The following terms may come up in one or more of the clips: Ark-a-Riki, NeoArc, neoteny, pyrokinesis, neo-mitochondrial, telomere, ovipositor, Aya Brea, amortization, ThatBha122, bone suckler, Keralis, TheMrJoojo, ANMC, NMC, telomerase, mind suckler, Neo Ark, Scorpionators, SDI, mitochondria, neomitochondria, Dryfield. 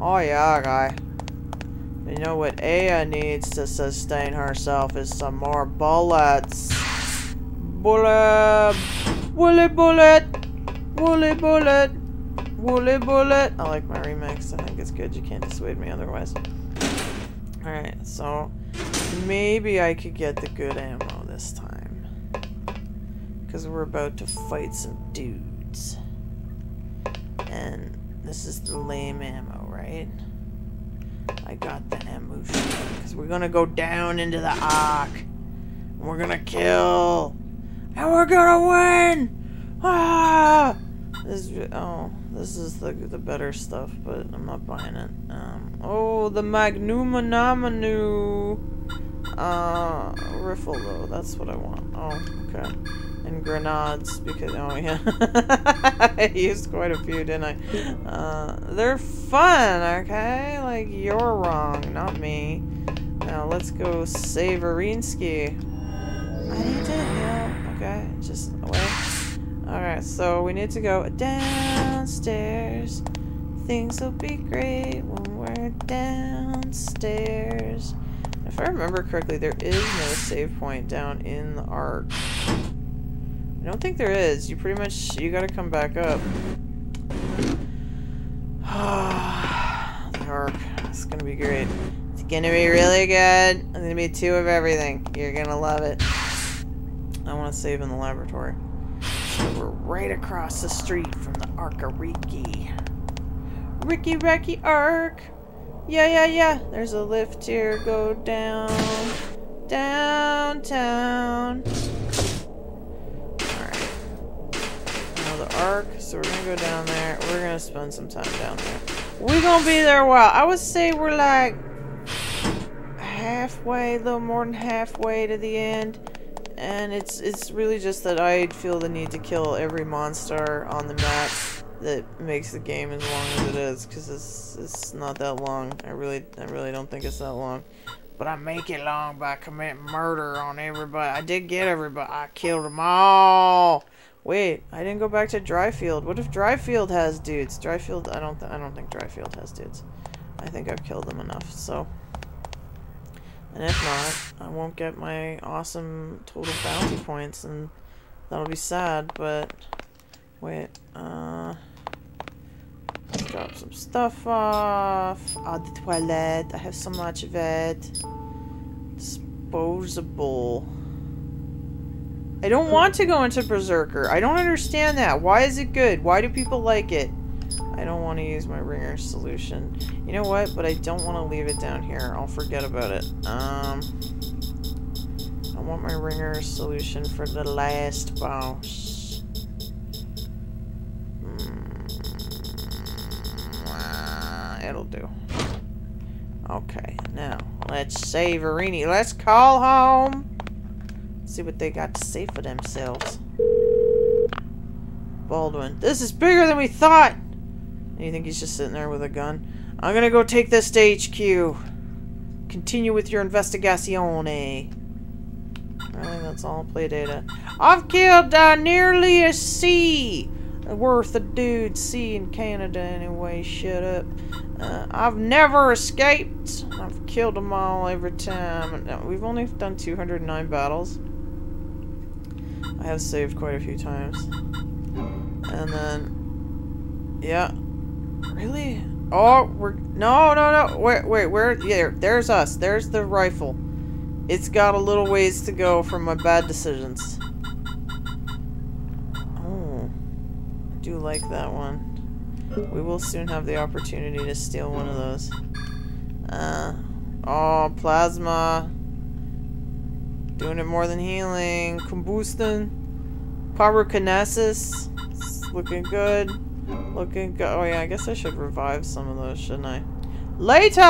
Oh yeah, guy. You know what Aya needs to sustain herself is some more bullets. Bullet! Wooly bullet! Wooly bullet! Wooly bullet! I like my remix. I think it's good. You can't dissuade me otherwise. Alright, so maybe I could get the good ammo this time. Because we're about to fight some dudes. And this is the lame ammo, right? I got the ammo shot. Because we're gonna go down into the Ark. And we're gonna kill. And we're gonna win! Ah! This is the better stuff, but I'm not buying it. Oh, the Magnumanomanu riffle though, that's what I want. Oh, okay. And grenades, because oh yeah. I used quite a few, didn't I? They're fun, okay? Like, you're wrong, not me. Now let's go save Arinsky. I need to help. Okay, just away. Alright, so we need to go downstairs. Things will be great when we're downstairs. If I remember correctly, there is no save point down in the Ark. I don't think there is. You gotta come back up. The Ark. It's gonna be great. It's gonna be really good. It's gonna be two of everything. You're gonna love it. I wanna save in the laboratory. So we're right across the street from the Ark-a-Riki. Ricky Racky Ark! Yeah. There's a lift here. Go down. Downtown. Alright. Now the Ark. So we're gonna go down there. We're gonna spend some time down there. We're gonna be there a while. I would say we're like halfway, a little more than halfway to the end. And it's really just that I feel the need to kill every monster on the map that makes the game as long as it is, because it's not that long. I really don't think it's that long, but I make it long by committing murder on everybody. I did get everybody. I killed them all. Wait, I didn't go back to Dryfield. What if Dryfield has dudes? Dryfield, I don't think Dryfield has dudes. I think I've killed them enough. So. And if not, I won't get my awesome total bounty points, and that'll be sad, but... Wait, let's drop some stuff off. Ah, the toilet. I have so much of it. Disposable. I don't want to go into Berserker. I don't understand that. Why is it good? Why do people like it? I don't want to use my ringer solution. You know what? But I don't want to leave it down here. I'll forget about it. I want my ringer solution for the last boss. It'll do. Okay. Now, let's save Arini. Let's call home. See what they got to say for themselves. Baldwin. This is bigger than we thought! And you think he's just sitting there with a gun? I'm gonna go take this to HQ. Continue with your investigazione. I think that's all play data. I've killed nearly a C worth of dudes. C in Canada anyway, shut up. I've never escaped. I've killed them all every time. Now, we've only done 209 battles. I have saved quite a few times. And then, yeah, really? Oh, we're no. Wait, where? Yeah, there's us. There's the rifle. It's got a little ways to go from my bad decisions. Oh, I do like that one. We will soon have the opportunity to steal one of those. Oh, plasma. Doing it more than healing. Combustion. Pyrokinesis. Looking good. Looking good. Oh yeah, I guess I should revive some of those, shouldn't I? Later!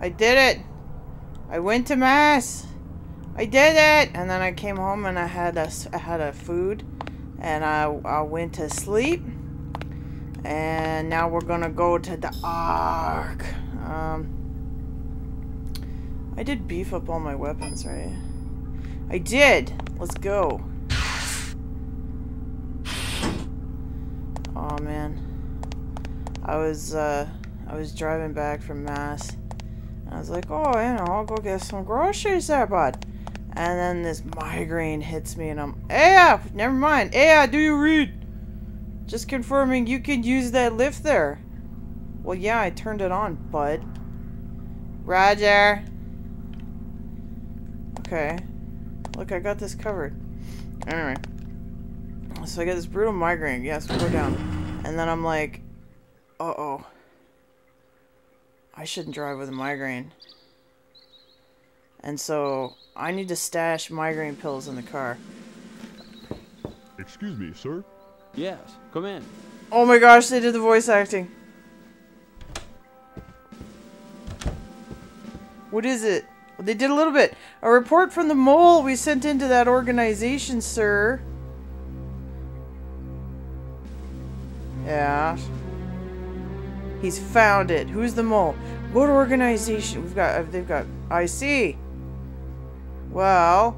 I did it! I went to mass! I did it! And then I came home and I had a food. And I went to sleep. And now we're gonna go to the Ark. I did beef up all my weapons, right? I did! Let's go. Oh man. I was driving back from mass, and I was like, oh, you know, I'll go get some groceries there, bud. And then this migraine hits me, and I'm, yeah, never mind. Yeah, do you read? Just confirming you can use that lift there. Well, yeah, I turned it on, bud. Roger. Okay. Look, I got this covered. Anyway. So I get this brutal migraine. Yes, we'll go down. And then I'm like, uh-oh. I shouldn't drive with a migraine. And so I need to stash migraine pills in the car. Excuse me, sir? Yes, come in. Oh my gosh, they did the voice acting. What is it? They did a little bit. A report from the mole we sent into that organization, sir. Yeah. He's found it. Who's the mole? What organization? We've got. They've got. I see. Well.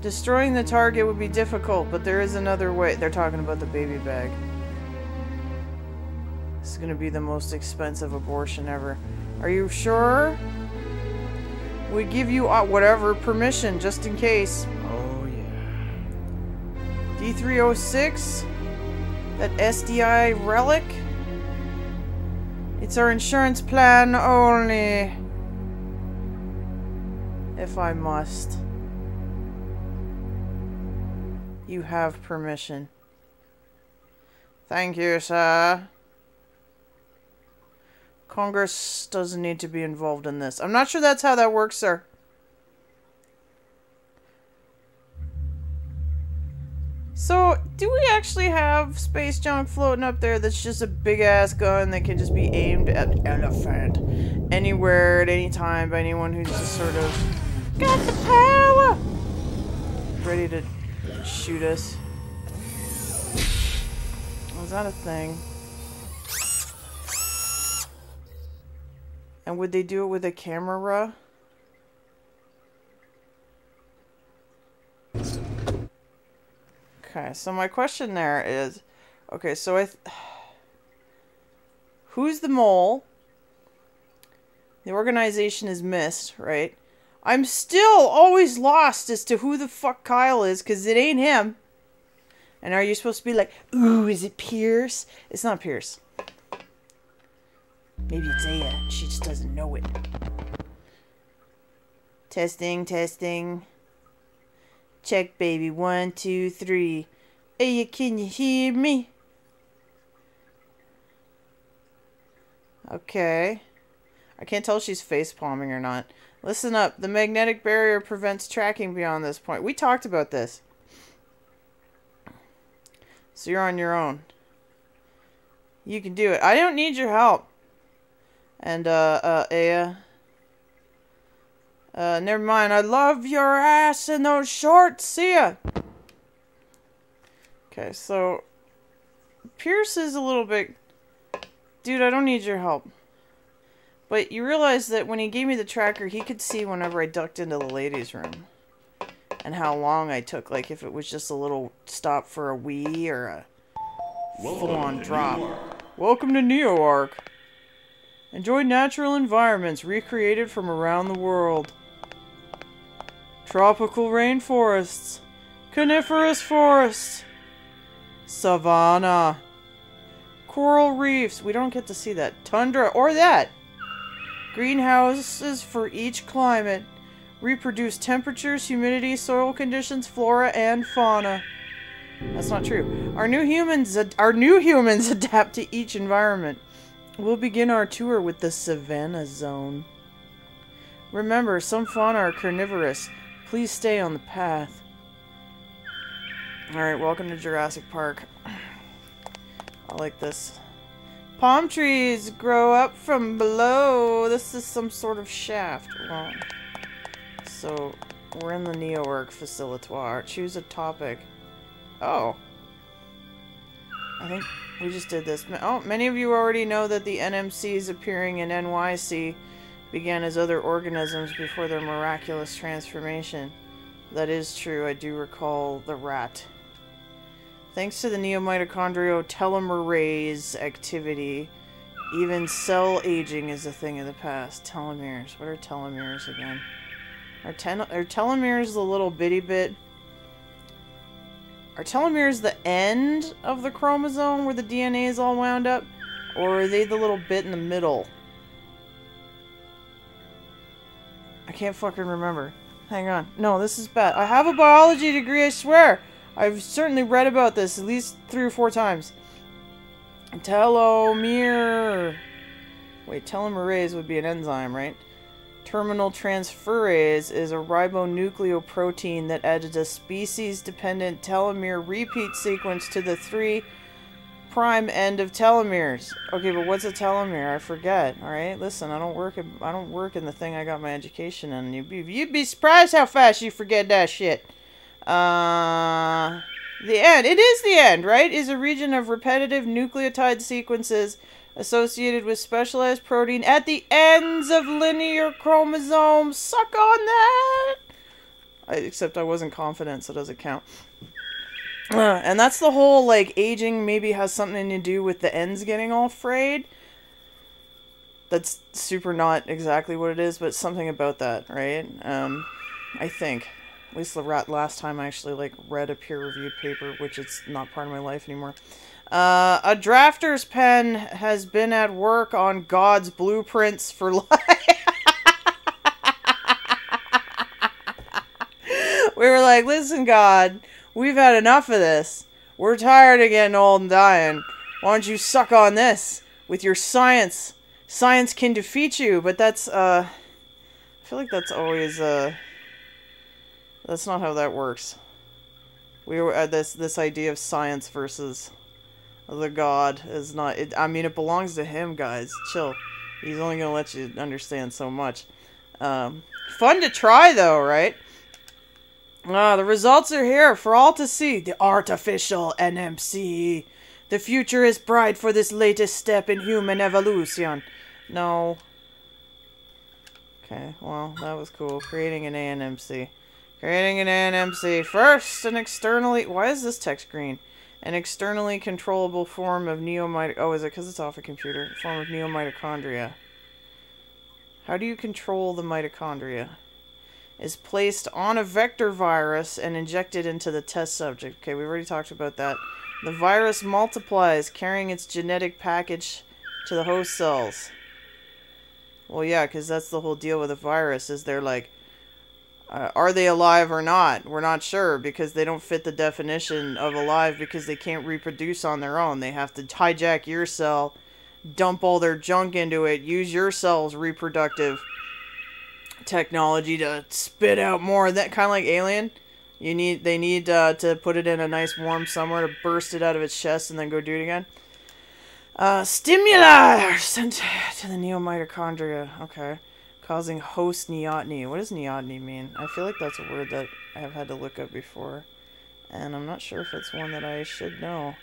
Destroying the target would be difficult, but there is another way. They're talking about the baby bag. This is going to be the most expensive abortion ever. Are you sure? We give you whatever permission, just in case. Oh, yeah. D306? That SDI relic? It's our insurance plan only. If I must. You have permission. Thank you, sir. Congress doesn't need to be involved in this. I'm not sure that's how that works, sir. So, do we actually have space junk floating up there that's just a big-ass gun that can just be aimed at an elephant? Anywhere, at any time, by anyone who's just sort of got the power! Ready to shoot us. Was that a thing? And would they do it with a camera? Okay, so my question there is, okay, so who's the mole? The organization is missed, right? I'm still always lost as to who the fuck Kyle is, because it ain't him. And are you supposed to be like, ooh, is it Pierce? It's not Pierce. Maybe it's Aya. She just doesn't know it. Testing, testing. Check, baby. 1, 2, 3. Aya, can you hear me? Okay. I can't tell if she's face palming or not. Listen up. The magnetic barrier prevents tracking beyond this point. We talked about this. So you're on your own. You can do it. I don't need your help. And, Aya. Never mind. I love your ass in those shorts. See ya. Okay, so. Pierce is a little bit. Dude, I don't need your help. But you realize that when he gave me the tracker, he could see whenever I ducked into the ladies' room. And how long I took. Like, if it was just a little stop for a wee or a full-on drop. Welcome to NeoArc. Enjoy natural environments recreated from around the world. Tropical rainforests, coniferous forests, savanna, coral reefs. We don't get to see that. Tundra or that. Greenhouses for each climate. Reproduce temperatures, humidity, soil conditions, flora, and fauna. That's not true. Our new humans adapt to each environment. We'll begin our tour with the Savannah Zone. Remember, some fauna are carnivorous. Please stay on the path. Alright, welcome to Jurassic Park. I like this. Palm trees grow up from below. This is some sort of shaft. Well, so, we're in the NeoArc facilitator. Choose a topic. Oh. I think we just did this. Oh, many of you already know that the NMCs appearing in NYC began as other organisms before their miraculous transformation. That is true. I do recall the rat. Thanks to the neo-mitochondrial telomerase activity, even cell aging is a thing of the past. Telomeres. What are telomeres again? Are telomeres the little bitty bit? Are telomeres the end of the chromosome where the DNA is all wound up? Or are they the little bit in the middle? I can't fucking remember. Hang on. No, this is bad. I have a biology degree, I swear! I've certainly read about this at least 3 or 4 times. Telomere. Wait, telomerase would be an enzyme, right? Terminal transferase is a ribonucleoprotein that adds a species-dependent telomere repeat sequence to the 3' end of telomeres. Okay, but what's a telomere? I forget. All right, listen, I don't work in the thing I got my education in. You'd be surprised how fast you forget that shit. The end. It is the end, right? Is a region of repetitive nucleotide sequences associated with specialized protein at the ends of linear chromosomes. Suck on that! Except I wasn't confident, so it doesn't count. And that's the whole, like, aging maybe has something to do with the ends getting all frayed. That's super not exactly what it is, but something about that, right? I think. At least the last time I actually, like, read a peer-reviewed paper, which it's not part of my life anymore. A drafter's pen has been at work on God's blueprints for life. We were like, listen, God, we've had enough of this. We're tired of getting old and dying. Why don't you suck on this with your science? Science can defeat you, but that's, I feel like that's always, that's not how that works. We were this idea of science versus the God is not. I mean, it belongs to him, guys. Chill. He's only gonna let you understand so much. Fun to try, though, right? The results are here for all to see. The artificial NMC. The future is bright for this latest step in human evolution. No. Okay. Well, that was cool. Creating an ANMC. Creating an ANMC. First, an externally... Why is this text green? An externally controllable form of neomitochondria. Oh, is it because it's off a computer? Form of neomitochondria. How do you control the mitochondria? Is placed on a vector virus and injected into the test subject. Okay, we've already talked about that. The virus multiplies, carrying its genetic package to the host cells. Well, yeah, because that's the whole deal with a virus, is they're like, are they alive or not? We're not sure, because they don't fit the definition of alive, because they can't reproduce on their own. They have to hijack your cell, dump all their junk into it, use your cell's reproductive technology to spit out more of that. Kind of like Alien. They need to put it in a nice warm somewhere to burst it out of its chest and then go do it again. Stimuli are sent to the neomitochondria. Okay. Causing host neoteny. What does neoteny mean? I feel like that's a word that I have had to look up before, and I'm not sure if it's one that I should know.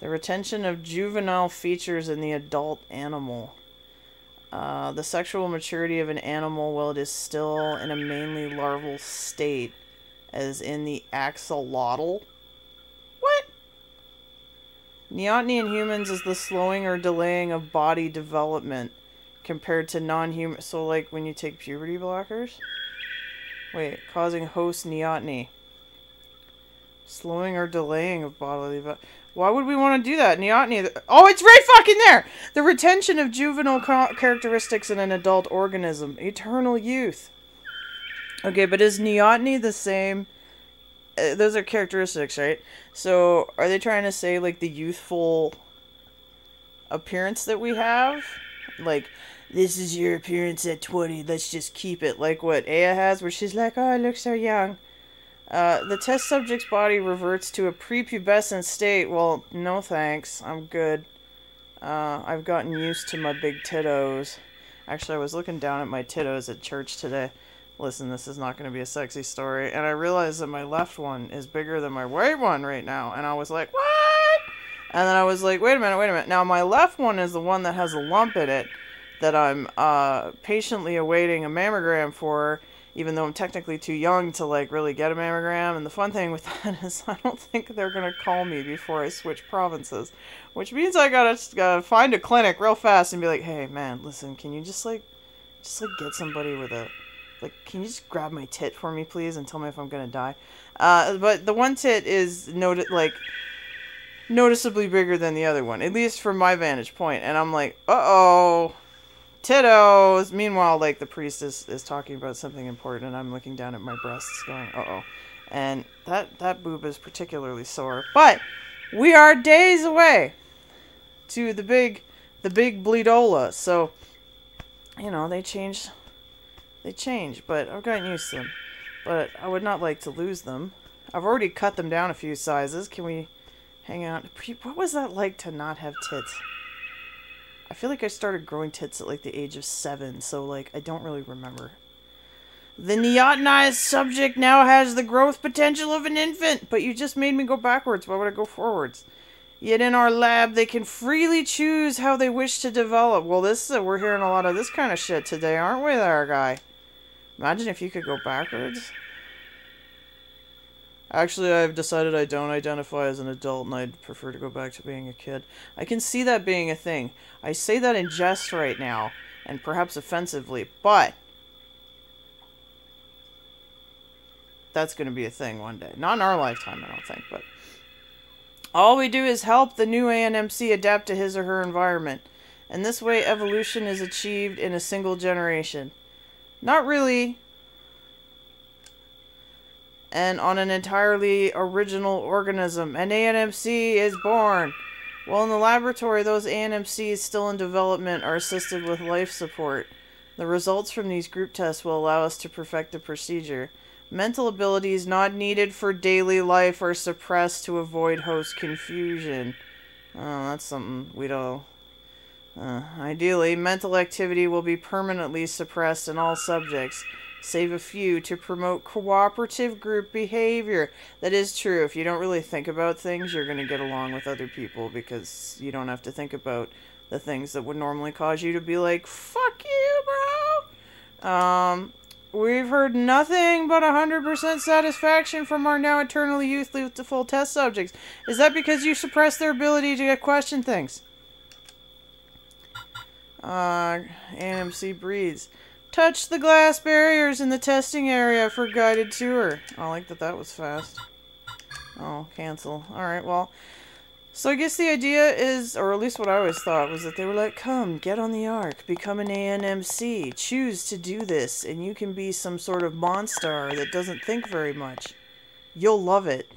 The retention of juvenile features in the adult animal. The sexual maturity of an animal while it is still in a mainly larval state, as in the axolotl. What? Neoteny in humans is the slowing or delaying of body development. Compared to non-human, so like when you take puberty blockers? Wait, causing host neoteny. Slowing or delaying of bodily... Why would we want to do that? Neoteny... Oh, it's right fucking there! The retention of juvenile characteristics in an adult organism. Eternal youth. Okay, but is neoteny the same... those are characteristics, right? So, are they trying to say, like, the youthful appearance that we have? Like, this is your appearance at 20, let's just keep it. Like what Aya has, where she's like, oh, I look so young. The test subject's body reverts to a prepubescent state. Well, no thanks, I'm good. I've gotten used to my big tittos. Actually, I was looking down at my tittos at church today. Listen, this is not going to be a sexy story. And I realized that my left one is bigger than my right one right now. And I was like, what? And then I was like, wait a minute, wait a minute. Now, my left one is the one that has a lump in it that I'm patiently awaiting a mammogram for. even though I'm technically too young to like really get a mammogram. And the fun thing with that is I don't think they're going to call me before I switch provinces, which means I gotta find a clinic real fast and be like, hey man, listen, can you just like get somebody with a, like, can you just grab my tit for me, please, and tell me if I'm going to die? But the one tit is noticeably bigger than the other one, at least from my vantage point. And I'm like, uh-oh, tittos. Meanwhile, like, the priest is talking about something important, and I'm looking down at my breasts going, uh-oh. And that boob is particularly sore. But we are days away to the big bleedola. So, you know, they change, but I've gotten used to them. But I would not like to lose them. I've already cut them down a few sizes. Can we hang out? What was that like to not have tits? I feel like I started growing tits at like the age of 7, so like I don't really remember. The neotenized subject now has the growth potential of an infant, but you just made me go backwards. Why would I go forwards? Yet in our lab, they can freely choose how they wish to develop. Well, we're hearing a lot of this kind of shit today, aren't we there, guy? Imagine if you could go backwards. Actually, I've decided I don't identify as an adult, and I'd prefer to go back to being a kid. I can see that being a thing. I say that in jest right now, and perhaps offensively, but that's going to be a thing one day. Not in our lifetime, I don't think, but all we do is help the new ANMC adapt to his or her environment. And this way, evolution is achieved in a single generation. Not really. And on an entirely original organism. An ANMC is born. While in the laboratory, those ANMCs still in development are assisted with life support. The results from these group tests will allow us to perfect the procedure. Mental abilities not needed for daily life are suppressed to avoid host confusion. Oh, that's something we don't... ideally, mental activity will be permanently suppressed in all subjects, save a few, to promote cooperative group behavior. That is true. If you don't really think about things, you're going to get along with other people because you don't have to think about the things that would normally cause you to be like, fuck you, bro! We've heard nothing but 100% satisfaction from our now eternally youthful test subjects. Is that because you suppress their ability to question things? ANMC breeds. Touch the glass barriers in the testing area for guided tour. I like that that was fast. Oh, cancel. Alright, well. So I guess the idea is, or at least what I always thought, was that they were like, come, get on the Ark, become an ANMC, choose to do this, and you can be some sort of monster that doesn't think very much. You'll love it.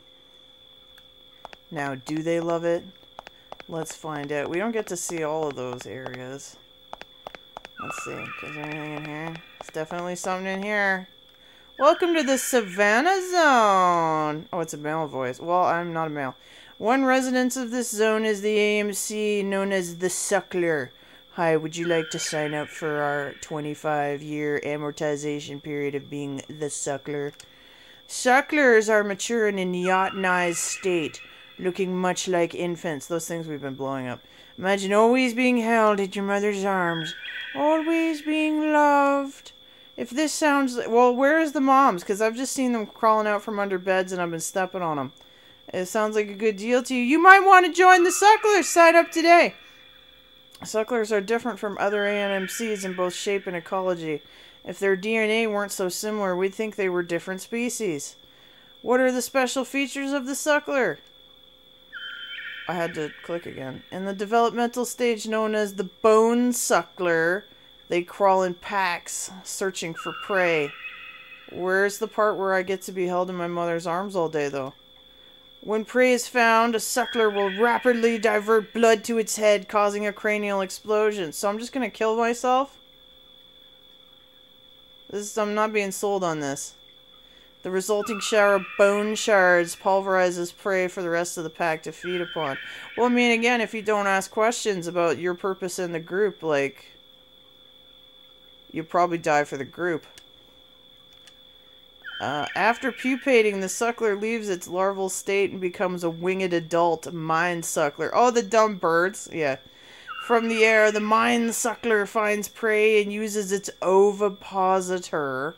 Now, do they love it? Let's find out. We don't get to see all of those areas. Let's see. Is there anything in here? There's definitely something in here. Welcome to the Savannah Zone. Oh, it's a male voice. Well, I'm not a male. One resident of this zone is the AMC known as the Suckler. Hi, would you like to sign up for our 25-year amortization period of being the Suckler? Sucklers are mature in a neotenized state, looking much like infants. Those things we've been blowing up. Imagine always being held at your mother's arms. Always being loved. If this sounds... Well, where is the moms? Because I've just seen them crawling out from under beds and I've been stepping on them. It sounds like a good deal to you. You might want to join the Sucklers. Sign up today. Sucklers are different from other ANMCs in both shape and ecology. If their DNA weren't so similar, we'd think they were different species. What are the special features of the Suckler? I had to click again. In the developmental stage known as the bone suckler, they crawl in packs, searching for prey. Where's the part where I get to be held in my mother's arms all day, though? When prey is found, a suckler will rapidly divert blood to its head, causing a cranial explosion. So I'm just going to kill myself? I'm not being sold on this. The resulting shower of bone shards pulverizes prey for the rest of the pack to feed upon. Well, I mean, again, if you don't ask questions about your purpose in the group, like, you'll probably die for the group. After pupating, the suckler leaves its larval state and becomes a winged adult mind suckler. Oh, the dumb birds. Yeah. From the air, the mind suckler finds prey and uses its ovipositor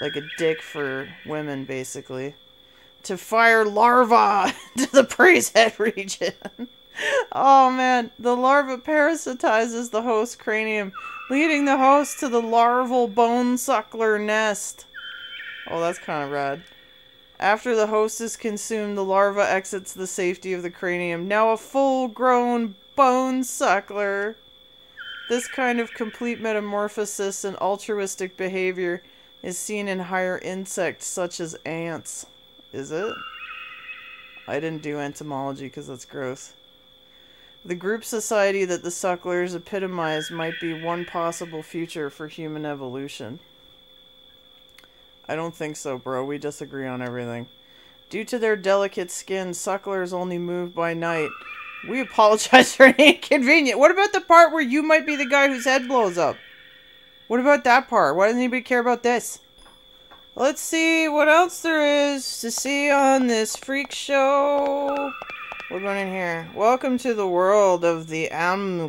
like a dick for women, basically, to fire larvae to the praise head region. Oh man, the larva parasitizes the host cranium, leading the host to the larval bone suckler nest. Oh, that's kind of rad. After the host is consumed, the larva exits the safety of the cranium, now a full-grown bone suckler. This kind of complete metamorphosis and altruistic behavior is seen in higher insects such as ants. Is it? I didn't do entomology because that's gross. The group society that the sucklers epitomize might be one possible future for human evolution. I don't think so, bro. We disagree on everything. Due to their delicate skin, sucklers only move by night. We apologize for any inconvenience. What about the part where you might be the guy whose head blows up? What about that part? Why doesn't anybody care about this? Let's see what else there is to see on this freak show. We're going in here. Welcome to the world of the ANMC.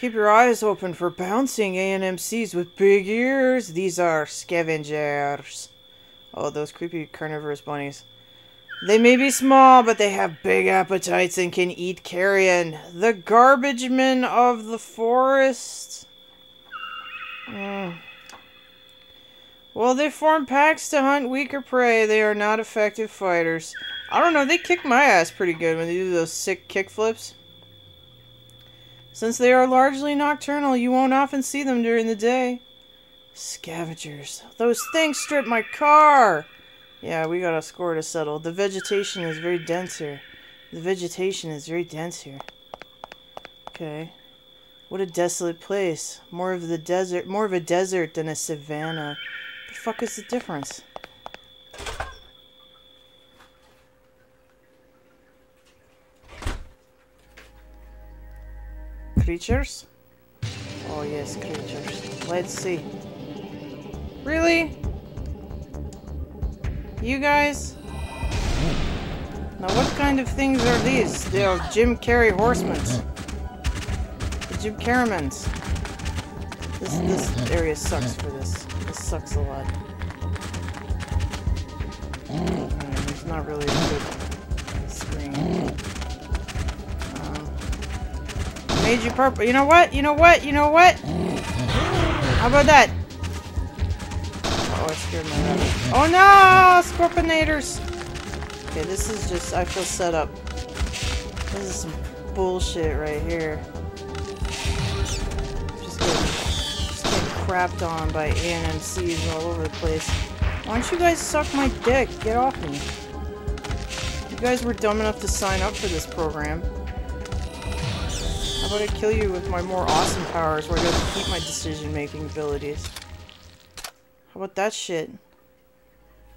Keep your eyes open for bouncing ANMCs with big ears. These are scavengers. Oh, those creepy carnivorous bunnies. They may be small, but they have big appetites and can eat carrion. The garbage men of the forest. Well, they form packs to hunt weaker prey. They are not effective fighters. I don't know, they kick my ass pretty good when they do those sick kickflips. Since they are largely nocturnal, you won't often see them during the day. Scavengers. Those things stripped my car! Yeah, we got a score to settle. The vegetation is very dense here. Okay. What a desolate place. More of a desert than a savanna. The fuck is the difference? Creatures? Oh yes, creatures. Let's see. Really? You guys? Now what kind of things are these? They are Jim Carrey horsemen. The Jim Carreymans. This area sucks for this. This sucks a lot. Alright, there's not really a good screen. Made you purple. You know what? How about that? Oh, I scared my rabbit. Oh no! Scorpionators! Okay, this is just, I feel set up. This is some bullshit right here. Just getting crapped on by ANMCs all over the place. Why don't you guys suck my dick? Get off me. You guys were dumb enough to sign up for this program. How about I kill you with my more awesome powers where I get to keep my decision-making abilities? How about that shit?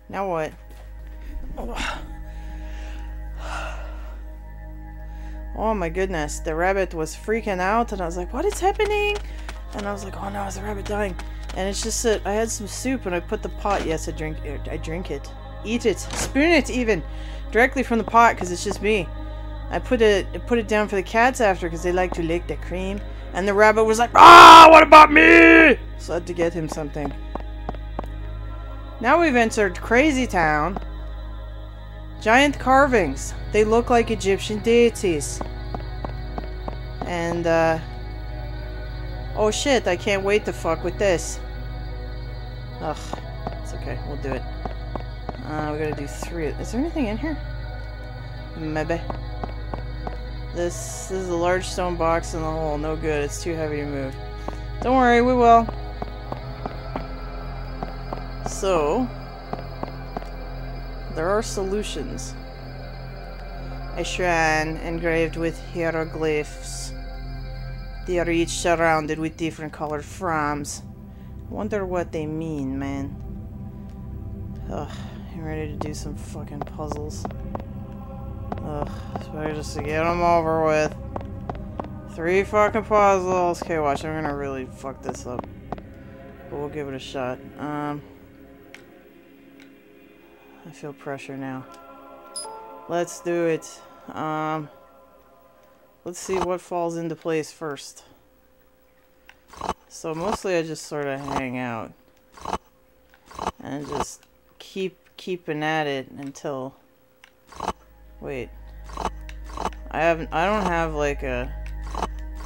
Now what? Oh. Oh my goodness, the rabbit was freaking out and I was like, what is happening? And I was like, oh no, is the rabbit dying? And it's just that I had some soup and I put the pot, yes, I drink it. Eat it, spoon it even, directly from the pot because it's just me. I put it down for the cats after because they like to lick the cream. And the rabbit was like, ah, what about me? So I had to get him something. Now we've entered Crazy Town. Giant carvings. They look like Egyptian deities. And, oh shit, I can't wait to fuck with this. Ugh. It's okay, we'll do it. We gotta do three. Is there anything in here? Maybe. This is a large stone box in the hole. No good. It's too heavy to move. Don't worry, we will. So, there are solutions. A shrine engraved with hieroglyphs. They are each surrounded with different colored fronds. Wonder what they mean, man. Ugh, I'm ready to do some fucking puzzles. Ugh, it's better just to get them over with. Three fucking puzzles. Okay, watch, I'm gonna really fuck this up. But we'll give it a shot. I feel pressure now. Let's do it. Let's see what falls into place first. So mostly I just sort of hang out. and just keeping at it until, wait, I don't have like a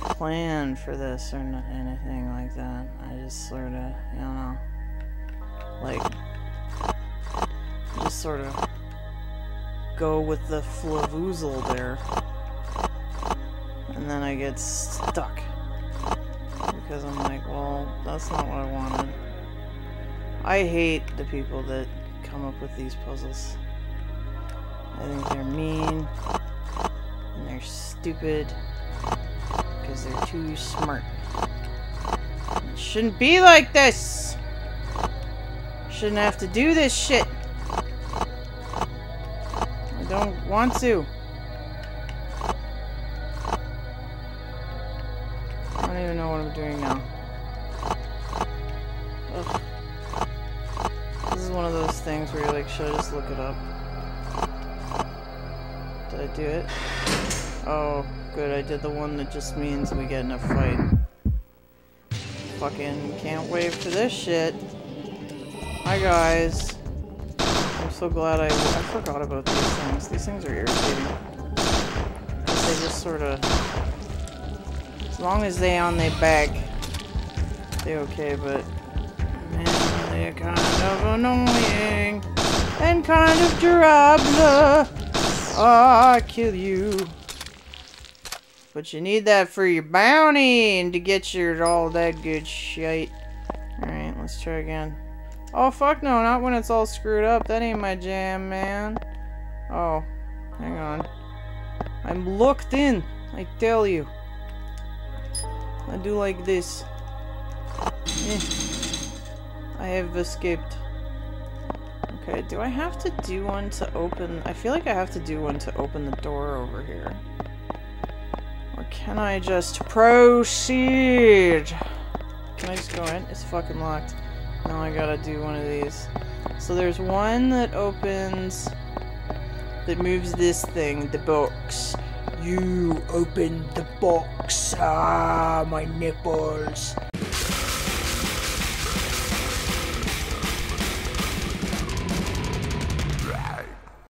plan for this or anything like that. I just sort of, you know, like, just sort of go with the flavoozle there, and then I get stuck because I'm like, well, that's not what I wanted. I hate the people that come up with these puzzles. I think they're mean and they're stupid because they're too smart. And it shouldn't be like this! Shouldn't have to do this shit! I don't want to. I don't even know what I'm doing now. Ugh. This is one of those things where you're like, should I just look it up? Did I do it? Oh, good, I did the one that just means we get in a fight. Fucking can't wait for this shit. Hi guys. I'm so glad I forgot about these things. These things are irritating. They just sorta, as long as they on their back, they okay, but they're kind of annoying and kind of durable. I'll kill you. But you need that for your bounty and to get your all that good shit. Alright, let's try again. Oh, fuck no, not when it's all screwed up. That ain't my jam, man. Oh, hang on. I'm locked in, I tell you. I do like this. I have escaped. Okay, do I have to do one to open? I feel like I have to do one to open the door over here. Or can I just proceed? Can I just go in? It's fucking locked. Now I gotta do one of these. So there's one that opens, that moves this thing, the box. You open the box. Ah, my nipples.